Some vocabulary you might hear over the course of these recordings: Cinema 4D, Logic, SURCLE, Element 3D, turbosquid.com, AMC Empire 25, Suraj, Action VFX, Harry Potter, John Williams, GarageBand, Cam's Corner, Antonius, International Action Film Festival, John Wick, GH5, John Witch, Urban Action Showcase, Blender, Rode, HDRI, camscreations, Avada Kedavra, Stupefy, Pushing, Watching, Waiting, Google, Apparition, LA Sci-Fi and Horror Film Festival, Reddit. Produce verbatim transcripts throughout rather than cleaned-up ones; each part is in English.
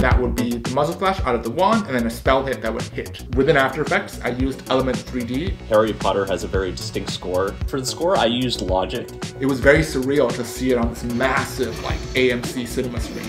that would be the muzzle flash out of the wand, and then a spell hit that would hit. Within After Effects, I used Element three D. Harry Potter has a very distinct score. For the score, I used Logic. It was very surreal to see it on this massive, like, A M C cinema screen.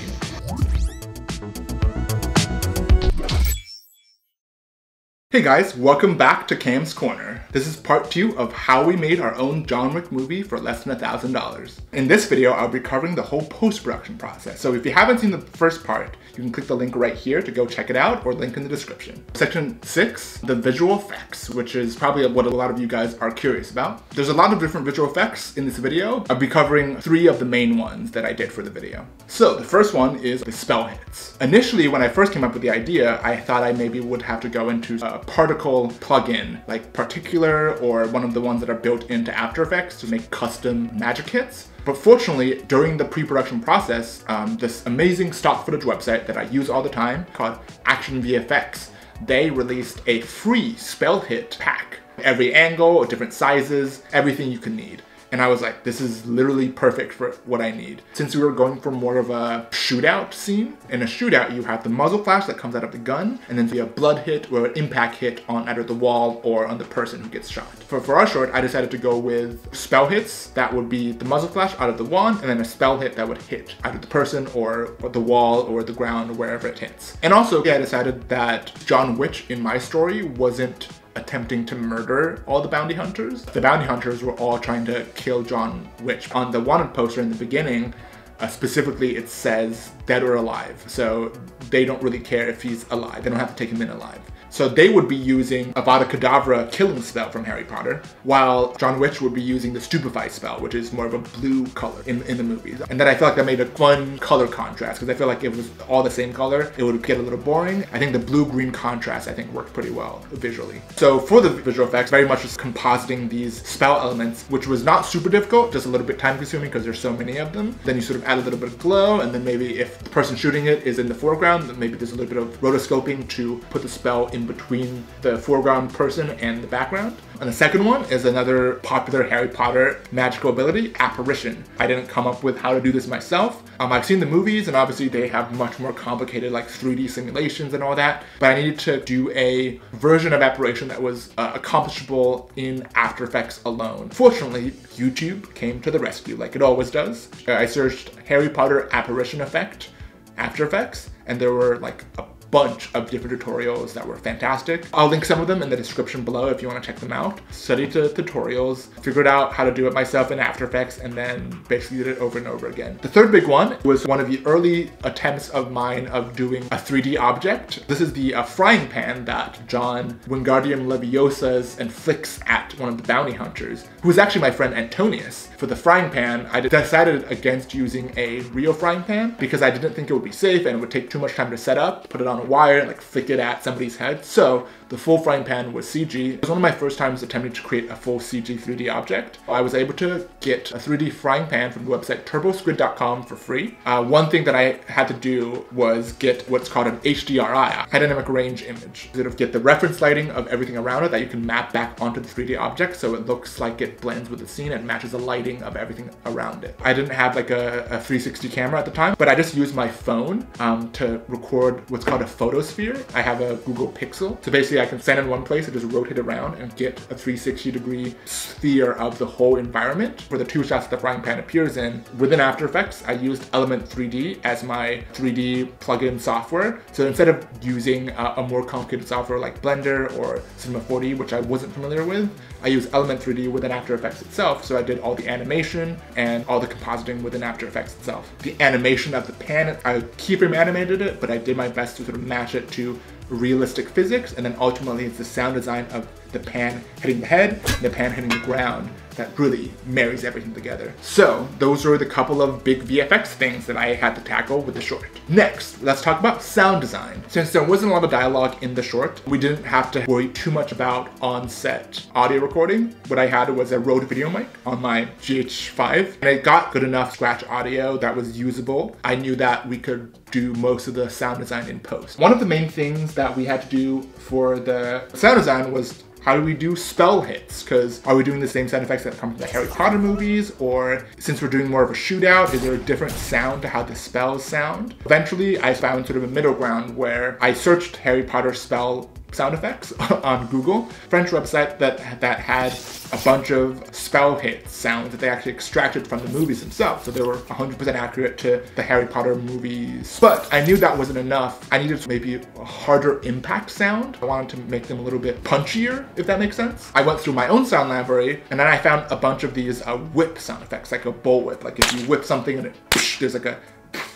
Hey guys, welcome back to Cam's Corner. This is part two of how we made our own John Wick movie for less than a thousand dollars. In this video, I'll be covering the whole post-production process. So if you haven't seen the first part, you can click the link right here to go check it out, or link in the description. Section six, the visual effects, which is probably what a lot of you guys are curious about. There's a lot of different visual effects in this video. I'll be covering three of the main ones that I did for the video. So the first one is the spell hits. Initially, when I first came up with the idea, I thought I maybe would have to go into a particle plugin, like Particular or one of the ones that are built into After Effects to make custom magic hits. But fortunately, during the pre-production process, um, this amazing stock footage website that I use all the time called Action V F X, they released a free spell hit pack. Every angle, different sizes, everything you can need. And I was like, this is literally perfect for what I need. Since we were going for more of a shootout scene, in a shootout you have the muzzle flash that comes out of the gun, and then the blood hit or an impact hit on either the wall or on the person who gets shot. For, for our short, I decided to go with spell hits. That would be the muzzle flash out of the wand, and then a spell hit that would hit either the person or, or the wall or the ground or wherever it hits. And also, yeah, I decided that John Witch in my story wasn't attempting to murder all the bounty hunters. The bounty hunters were all trying to kill John Witch. On the wanted poster in the beginning, uh, specifically it says dead or alive. So they don't really care if he's alive. They don't have to take him in alive. So they would be using Avada Kedavra killing spell from Harry Potter, while John Witch would be using the Stupefy spell, which is more of a blue color in, in the movies. And then I feel like that made a fun color contrast, because I feel like if it was all the same color, it would get a little boring. I think the blue-green contrast, I think, worked pretty well visually. So for the visual effects, very much just compositing these spell elements, which was not super difficult, just a little bit time-consuming because there's so many of them. Then you sort of add a little bit of glow, and then maybe if the person shooting it is in the foreground, then maybe there's a little bit of rotoscoping to put the spell in between the foreground person and the background. And the second one is another popular Harry Potter magical ability, apparition. I didn't come up with how to do this myself. Um, I've seen the movies, and obviously they have much more complicated, like, three D simulations and all that, but I needed to do a version of apparition that was uh, accomplishable in After Effects alone. Fortunately, YouTube came to the rescue, like it always does. Uh, I searched Harry Potter apparition effect, After Effects, and there were like a bunch of different tutorials that were fantastic. I'll link some of them in the description below if you want to check them out. Studied the tutorials, figured out how to do it myself in After Effects, and then basically did it over and over again. The third big one was one of the early attempts of mine of doing a three D object. This is the uh, frying pan that John Wingardium Leviosa's and flicks at one of the bounty hunters, who was actually my friend Antonius. For the frying pan, I decided against using a real frying pan because I didn't think it would be safe and it would take too much time to set up, put it on wire and like flick it at somebody's head. So the full frying pan was C G. It was one of my first times attempting to create a full C G three D object. I was able to get a three D frying pan from the website turbo squid dot com for free. Uh, one thing that I had to do was get what's called an H D R I, a dynamic range image. Sort of get the reference lighting of everything around it that you can map back onto the three D object so it looks like it blends with the scene and matches the lighting of everything around it. I didn't have like a, a three sixty camera at the time, but I just used my phone um, to record what's called a photosphere. I have a Google Pixel. So basically I can stand in one place and just rotate around and get a three sixty degree sphere of the whole environment. For the two shots that the frying pan appears in, within After Effects, I used Element three D as my three D plugin software. So instead of using a, a more complicated software like Blender or Cinema four D, which I wasn't familiar with, I used Element three D within After Effects itself. So I did all the animation and all the compositing within After Effects itself. The animation of the pan, I keyframe animated it, but I did my best to sort of match it to realistic physics, and then ultimately it's the sound design of the pan hitting the head, the pan hitting the ground, that really marries everything together. So those are the couple of big V F X things that I had to tackle with the short. Next, let's talk about sound design. Since there wasn't a lot of dialogue in the short, we didn't have to worry too much about on-set audio recording. What I had was a Rode video mic on my G H five, and it got good enough scratch audio that was usable. I knew that we could do most of the sound design in post. One of the main things that we had to do for the sound design was how do we do spell hits? Because are we doing the same sound effects that come from the Harry Potter movies? Or since we're doing more of a shootout, is there a different sound to how the spells sound? Eventually, I found sort of a middle ground where I searched Harry Potter spell sound effects on Google. French website that that had a bunch of spell hit sounds that they actually extracted from the movies themselves. So they were one hundred percent accurate to the Harry Potter movies. But I knew that wasn't enough. I needed maybe a harder impact sound. I wanted to make them a little bit punchier, if that makes sense. I went through my own sound library, and then I found a bunch of these uh, whip sound effects, like a bull whip. Like if you whip something and it, there's like a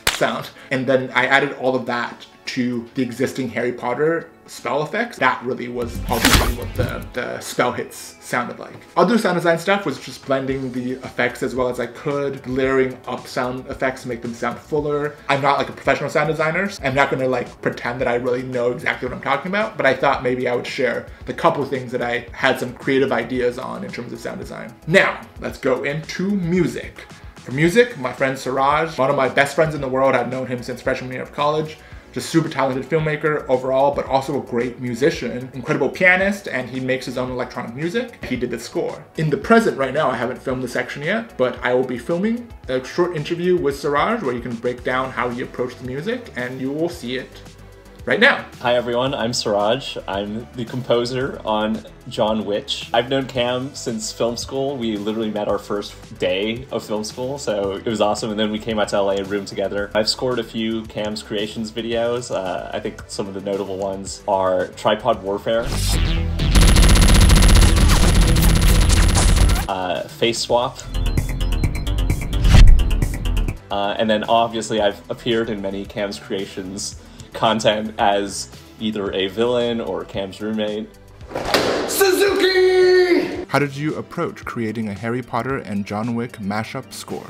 sound. And then I added all of that to the existing Harry Potter spell effects. That really was ultimately what the, the spell hits sounded like. Other sound design stuff was just blending the effects as well as I could, layering up sound effects to make them sound fuller. I'm not like a professional sound designer. So I'm not gonna like pretend that I really know exactly what I'm talking about, but I thought maybe I would share the couple things that I had some creative ideas on in terms of sound design. Now, let's go into music. For music, my friend Suraj, one of my best friends in the world. I've known him since freshman year of college. Just super talented filmmaker overall, but also a great musician, incredible pianist, and he makes his own electronic music. He did the score. In the present right now, I haven't filmed the section yet, but I will be filming a short interview with Suraj where you can break down how he approached the music, and you will see it right now. Hi everyone, I'm Suraj. I'm the composer on John Witch. I've known Cam since film school. We literally met our first day of film school, so it was awesome. And then we came out to L A and roomed together. I've scored a few Cam's Creations videos. Uh, I think some of the notable ones are Tripod Warfare, uh, Face Swap, uh, and then obviously I've appeared in many Cam's Creations content as either a villain or Cam's roommate. Suzuki! How did you approach creating a Harry Potter and John Wick mashup score?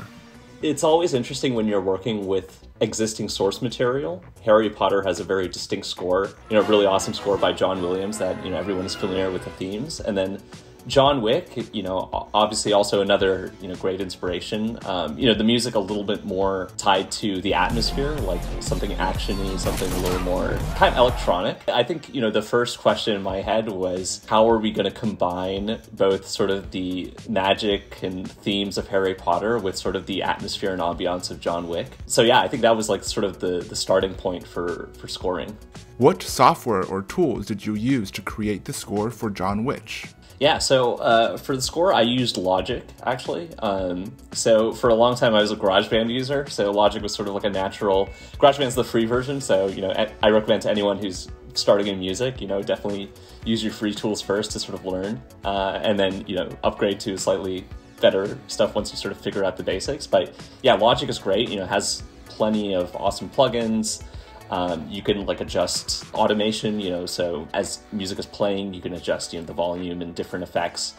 It's always interesting when you're working with existing source material. Harry Potter has a very distinct score, you know, really awesome score by John Williams that, you know, everyone is familiar with the themes. And then John Wick, you know, obviously also another, you know, great inspiration. Um, you know, the music a little bit more tied to the atmosphere, like something action-y, something a little more kind of electronic. I think, you know, the first question in my head was, how are we going to combine both sort of the magic and themes of Harry Potter with sort of the atmosphere and ambiance of John Wick? So yeah, I think that was like sort of the, the starting point for, for scoring. What software or tools did you use to create the score for John Wick? Yeah, so uh, for the score, I used Logic, actually. Um, so for a long time, I was a GarageBand user, so Logic was sort of like a natural... GarageBand's the free version, so you know, I recommend to anyone who's starting in music, you know, definitely use your free tools first to sort of learn, uh, and then, you know, upgrade to slightly better stuff once you sort of figure out the basics. But yeah, Logic is great, you know, it has plenty of awesome plugins. Um, you can like adjust automation, you know, so as music is playing, you can adjust, you know, the volume and different effects,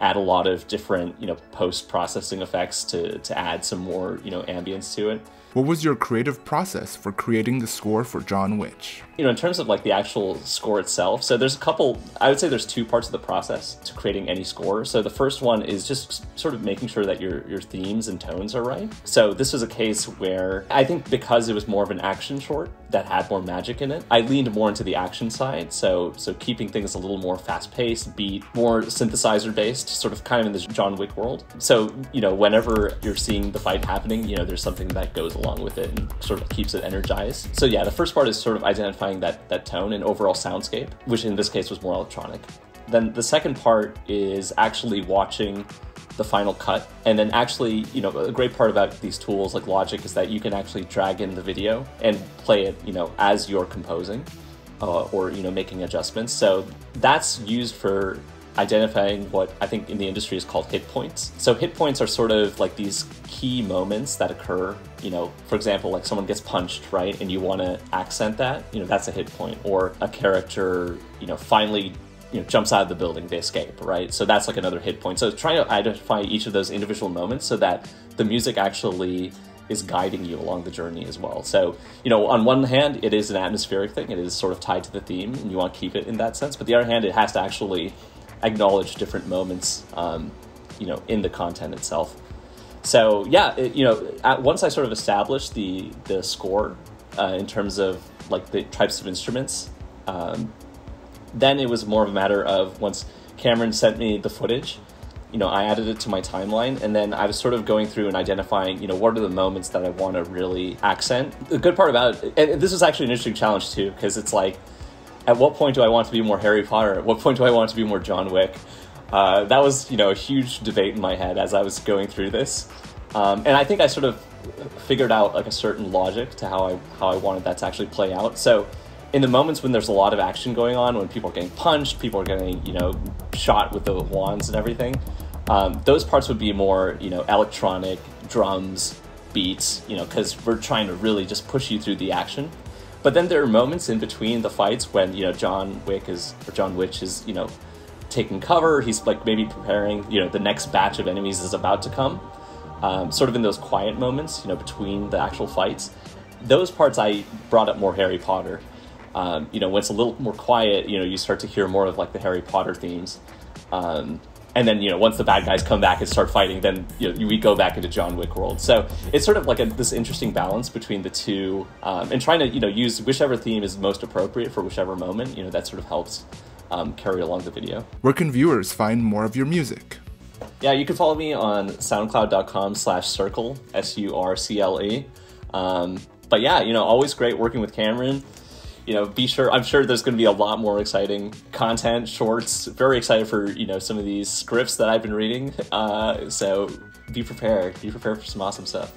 add a lot of different, you know, post-processing effects to, to add some more, you know, ambience to it. What was your creative process for creating the score for John Wick? You know, in terms of like the actual score itself, so there's a couple, I would say there's two parts of the process to creating any score. So the first one is just sort of making sure that your, your themes and tones are right. So this was a case where I think because it was more of an action short that had more magic in it, I leaned more into the action side. So, so keeping things a little more fast-paced, beat, more synthesizer-based, sort of kind of in the John Wick world. So, you know, whenever you're seeing the fight happening, you know, there's something that goes along with it and sort of keeps it energized. So yeah, the first part is sort of identifying that, that tone and overall soundscape, which in this case was more electronic. Then the second part is actually watching the final cut. And then actually, you know, a great part about these tools like Logic is that you can actually drag in the video and play it, you know, as you're composing uh, or, you know, making adjustments. So that's used for identifying what I think in the industry is called hit points. So hit points are sort of like these key moments that occur, you know, for example, like someone gets punched, right? And you want to accent that, you know, that's a hit point. Or a character, you know, finally, you know, jumps out of the building, they escape, right? So that's like another hit point. So trying to identify each of those individual moments so that the music actually is guiding you along the journey as well. So, you know, on one hand, it is an atmospheric thing. It is sort of tied to the theme and you want to keep it in that sense. But the other hand, it has to actually acknowledge different moments, um, you know, in the content itself. So yeah, it, you know, at, once I sort of established the the score uh, in terms of like the types of instruments, um, then it was more of a matter of once Cameron sent me the footage, you know, I added it to my timeline, and then I was sort of going through and identifying, you know, what are the moments that I want to really accent. The good part about it, and this was actually an interesting challenge too, because it's like, at what point do I want to be more Harry Potter? At what point do I want to be more John Wick? Uh, that was, you know, a huge debate in my head as I was going through this. Um, and I think I sort of figured out like a certain logic to how I, how I wanted that to actually play out. So in the moments when there's a lot of action going on, when people are getting punched, people are getting, you know, shot with the wands and everything, um, those parts would be more, you know, electronic, drums, beats, you know, because we're trying to really just push you through the action. But then there are moments in between the fights when, you know, John Wick is, or John Witch is, you know, taking cover. He's like maybe preparing, you know, the next batch of enemies is about to come. Um, sort of in those quiet moments, you know, between the actual fights. Those parts I brought up more Harry Potter. Um, you know, when it's a little more quiet, you know, you start to hear more of like the Harry Potter themes. Um, and then, you know, once the bad guys come back and start fighting, then, you know, we go back into John Wick world. So it's sort of like a, this interesting balance between the two, um, and trying to, you know, use whichever theme is most appropriate for whichever moment, you know, that sort of helps um, carry along the video. Where can viewers find more of your music? Yeah, you can follow me on soundcloud dot com slash surcle, S U R C L E. Um, but yeah, you know, always great working with Cameron. You know, be sure, I'm sure there's going to be a lot more exciting content, shorts. Very excited for, you know, some of these scripts that I've been reading. Uh, so be prepared. Be prepared for some awesome stuff.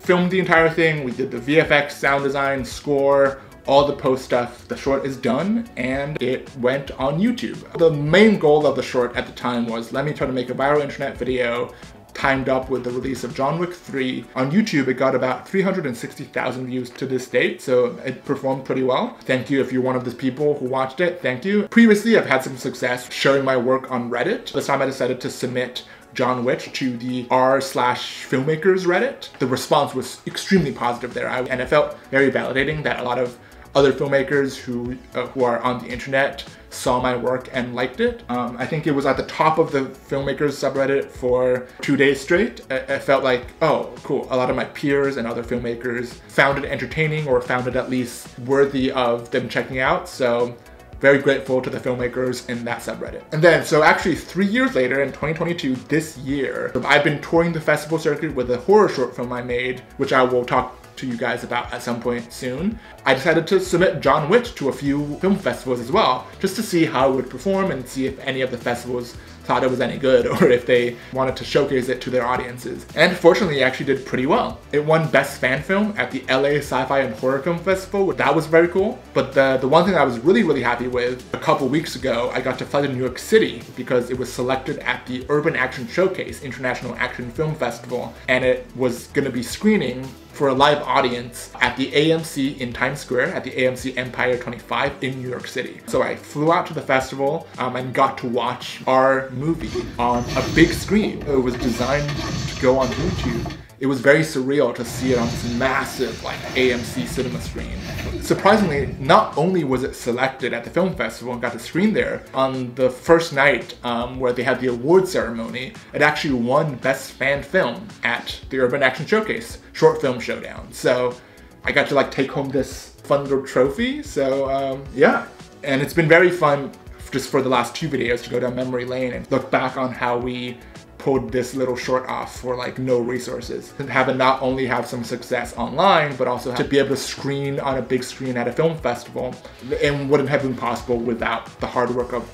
Filmed the entire thing. We did the V F X, sound design, score, all the post stuff. The short is done and it went on YouTube. The main goal of the short at the time was, let me try to make a viral internet video timed up with the release of John Wick three. On YouTube, it got about three hundred sixty thousand views to this date, so it performed pretty well. Thank you if you're one of the people who watched it, thank you. Previously, I've had some success showing my work on Reddit. This time I decided to submit John Witch to the r slash filmmakers Reddit. The response was extremely positive there, and it felt very validating that a lot of other filmmakers who, uh, who are on the internet saw my work and liked it. Um, I think it was at the top of the filmmakers subreddit for two days straight. I, I felt like, oh, cool. A lot of my peers and other filmmakers found it entertaining or found it at least worthy of them checking out. So very grateful to the filmmakers in that subreddit. And then, so actually three years later in twenty twenty-two, this year, I've been touring the festival circuit with a horror short film I made, which I will talk to you guys about at some point soon. I decided to submit John Witch to a few film festivals as well, just to see how it would perform and see if any of the festivals thought it was any good or if they wanted to showcase it to their audiences. And fortunately, it actually did pretty well. It won Best Fan Film at the L A Sci-Fi and Horror Film Festival. That was very cool. But the, the one thing I was really, really happy with, a couple weeks ago, I got to fly to New York City because it was selected at the Urban Action Showcase, International Action Film Festival, and it was gonna be screening for a live audience at the A M C in Times Square at the A M C Empire twenty-five in New York City. So I flew out to the festival um, and got to watch our movie on a big screen. It was designed to go on YouTube. It was very surreal to see it on this massive like A M C cinema screen. Surprisingly, not only was it selected at the film festival and got to screen there, on the first night um, where they had the award ceremony, it actually won Best Fan Film at the Urban Action Showcase, Short Film Showdown. So I got to like take home this fun little trophy. So um, yeah, and it's been very fun just for the last two videos to go down memory lane and look back on how we pulled this little short off for like no resources and have it not only have some success online, but also to be able to screen on a big screen at a film festival, and wouldn't have been possible without the hard work of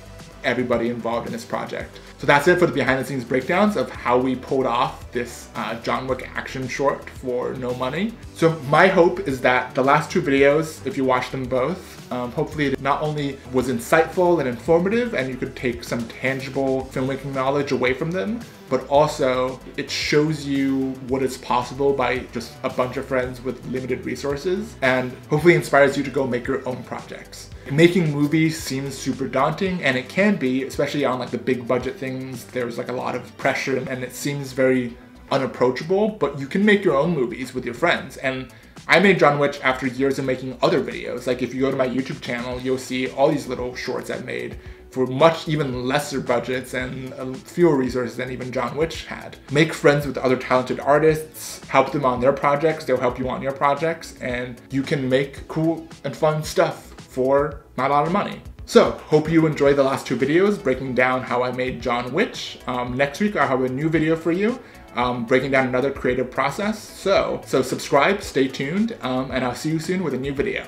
everybody involved in this project. So that's it for the behind the scenes breakdowns of how we pulled off this uh, John Wick action short for no money. So my hope is that the last two videos, if you watch them both, um, hopefully it not only was insightful and informative and you could take some tangible filmmaking knowledge away from them, but also it shows you what is possible by just a bunch of friends with limited resources, and hopefully inspires you to go make your own projects. Making movies seems super daunting, and it can be, especially on like the big budget things. There's like a lot of pressure and it seems very unapproachable, but you can make your own movies with your friends. And I made John Witch after years of making other videos. Like if you go to my YouTube channel, you'll see all these little shorts I've made for much even lesser budgets and fewer resources than even John Witch had. Make friends with other talented artists, help them on their projects, they'll help you on your projects, and you can make cool and fun stuff for not a lot of money. So, hope you enjoyed the last two videos breaking down how I made John Witch. Um, next week I'll have a new video for you, um, breaking down another creative process. So, so subscribe, stay tuned, um, and I'll see you soon with a new video.